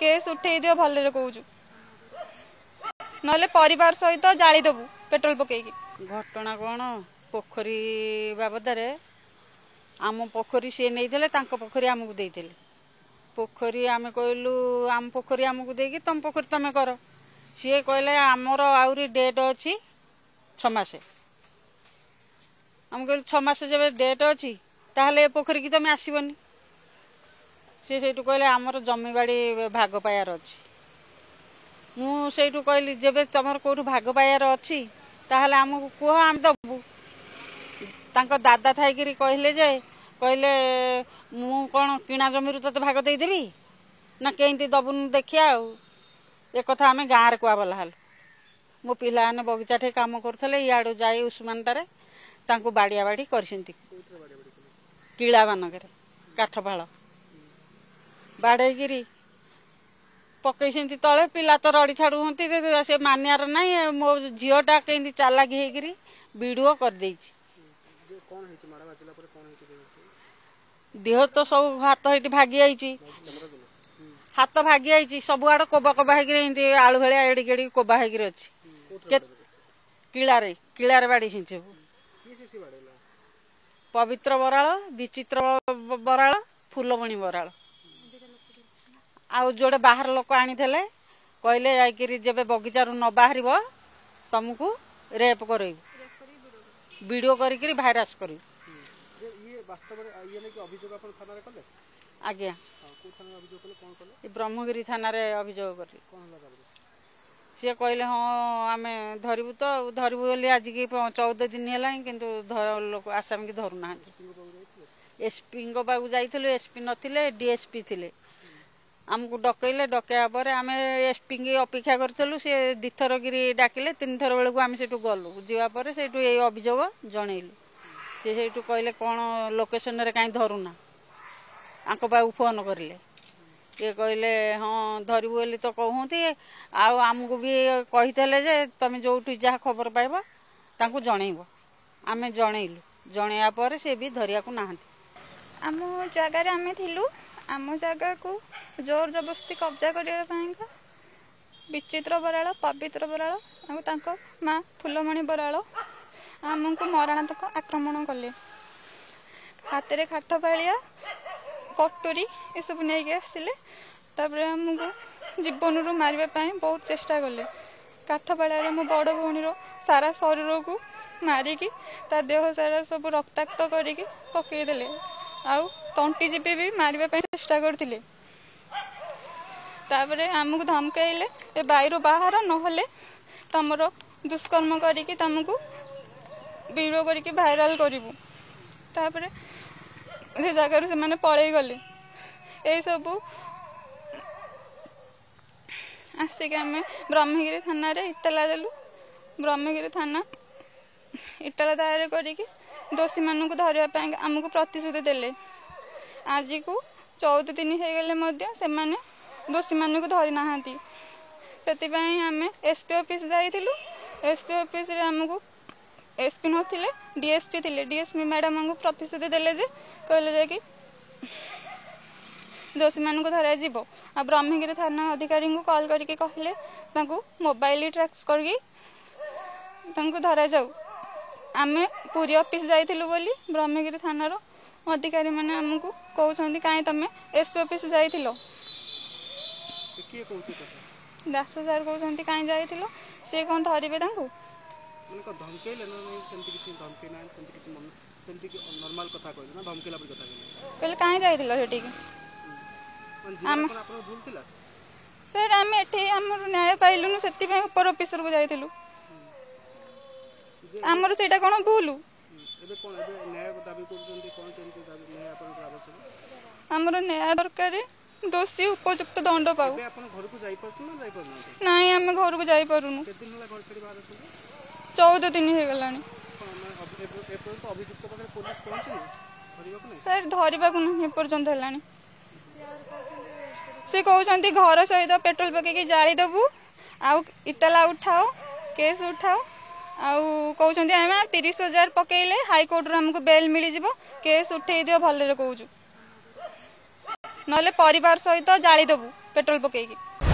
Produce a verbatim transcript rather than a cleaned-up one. Case उठे दियो भले रे कहूँ नहले परिवार सहित जाली देबू पेट्रोल पकईकी। घटना कौन पोखरी बाबदे आम पोखरी सी नहीं पोखरी आमको देते पोखरी आम कहलु आम पोखरी आमको देकी तुम पोखरी तुम कर सी कहले आमर आउरी डेट अच्छी छमास आम कहल छमास डेट अच्छी ताहले पोखरी की तुम आसबनी सी से कहले आमर जमीबाड़ी भाग पायार अच्छी मुझे कहली जब तुम कौटू भाग पायार अच्छी ताहले आमको कह आम दबू तांको दादा थी कहले जे कहले मु कौन किणा जमी तेत भाग देदेवि ना कहीं दबुन देखिया एक कथा आम गाँव कुआबला हल मो पिला बगिचा ठे कम करुले इाड़ू जा उस्मानटारे बाड़िया बाड़ी किला मानक काठ फाड़ बाड़ेगिरी पकई तले पिला तो रड़ी छाड़ू हमें से मानियार ना मो झीटा कहीं चालाकी होकर भिडियो करदे देह तो सब हाथ हिट भागी हाथ भागी सब आड़ कोबा कोबा आलु भाया एड़ी गेड़ी कोबा अच्छी किलारे किलारे बाड़ी सिंचु पवित्र बराल विचित्र बराल फूलमणी बराल आउ जोड़े बाहर लोक आनी कहले जाकि जब बगिचार न बाहर तुमको रेप कर वीडियो करी भाइरास कर आज्ञा ब्रह्मगिरी थाना रे अभियोग कर सी कहले हाँ आम धरबू तो धरबू बोली आज की चौदह दिन है कि लोग आसाम की धरुना एसपी पाक जाइलु एसपी नथिले डीएसपी थिले आमको डकैले डकैया पर आम एसपी की अपेक्षा करूँ सी दिथर गिरी डाकिले तीन थर बेलू आम से गलु जापर से अभियोग जनइलु सी से कहले कौन लोकेशन रे कहीं धरुना आंको पाक फोन करें ये कहले हाँ धरबू बोली तो कहती आमको भी कहीदेले जे तुम जो जहाँ खबर पाइबा तांको जनइबो आम जनइलु जनइया पर से भी धरिया को नाहंती आम जगार आम थिलु आम जगह को जोर जबरदस्ती कब्जा करने विचित्र बराल पवित्र बराल माँ फुलमणी बराल आम को मरणातक आक्रमण कले हाथ में काठ फाड़िया कटोरी ये सब नहीं आसिले आमको जीवन रू मारे बहुत चेष्टा कले काठ फाड़िया मो बड़ भौणीर सारा शरीर को मारिकी ता देह सारा सब रक्ताक्त करिकी पकईदेले आउ तंटी जीपी भी मारे चेष्टा करते आमको धमकैले ए बाईर बाहर नहले तुम दुष्कर्म करिकी तुमको वीडियो करिकी भाइराल करूँ तापर से जगार से पलि गले ये सब आसिक आम ब्रह्मगिरी थाना इतला देलु ब्रह्मगिरी थाना इतला दायर करिकी दोषी मानू धरने आमको प्रतिश्रुति देले आज को चौदह दिन हो गले से दोषी मानू धरी ना से आम एसपी ऑफिस जाइलु एसपी ऑफिस आमको एसपी नथिले डीएसपी थिले डीएसपी मैडम आमको प्रतिश्रुति देले जे कहले जे कि दोषी मानू धरा जीव आ ब्रह्मगिरी थाना अधिकारी को कॉल करके कहले तांको मोबाइल ट्रैक्स करके तांको धरा जाऊ आमे पूरी ऑफिस जाइलु बोली ब्रह्मगिरी थाना रो अधिकारी माने हमको कहउछंती काहे तमे एसपी ऑफिस जाइथिलो के कहउछ दास सर कहउछंती काहे जाइथिलो से कोन धरिबे तांको उनको धमकैले न सेंती किछि धमकै न सेंती किछि मन सेंती कि नॉर्मल कथा कहले ना धमकैला पर कथा कहले काहे जाइथिलो सेठी कि हम आपन भूलथिला सर हम एठी हमर न्याय पाइलुनु सेति पे ऊपर ऑफिसर को जाइथिलु आमर सेटा कोन भूलु एबे कोन एबे न्याय को दाबी करजंती कोन केमती दाबी न्याय आपन आवश्यक आमर न्याय दरकार दोषी उपयुक्त दंड पाऊ एबे आपन घर को जाई परतु ना जाई परनु नाही हम घर को जाई परुनु केदिन होला घर छडी बाहर आसु चौदह दिन हे गलानी एपर तो अभियुक्त पाकर पुलिस पहुंचनी धरिबा को नहीं सर धरिबा को नहीं पर्यंत हलानी से कहउचंती घर सहित पेट्रोल पके के जाली देबू आ इतला उठाओ केस उठाओ आउ कहते आम तीस हजार पकईले हाईकोर्ट रमको बेल मिल जाव केस उठे दियो भले कहू नहले परिवार सहित जाली देबू। पेट्रोल पकईकि।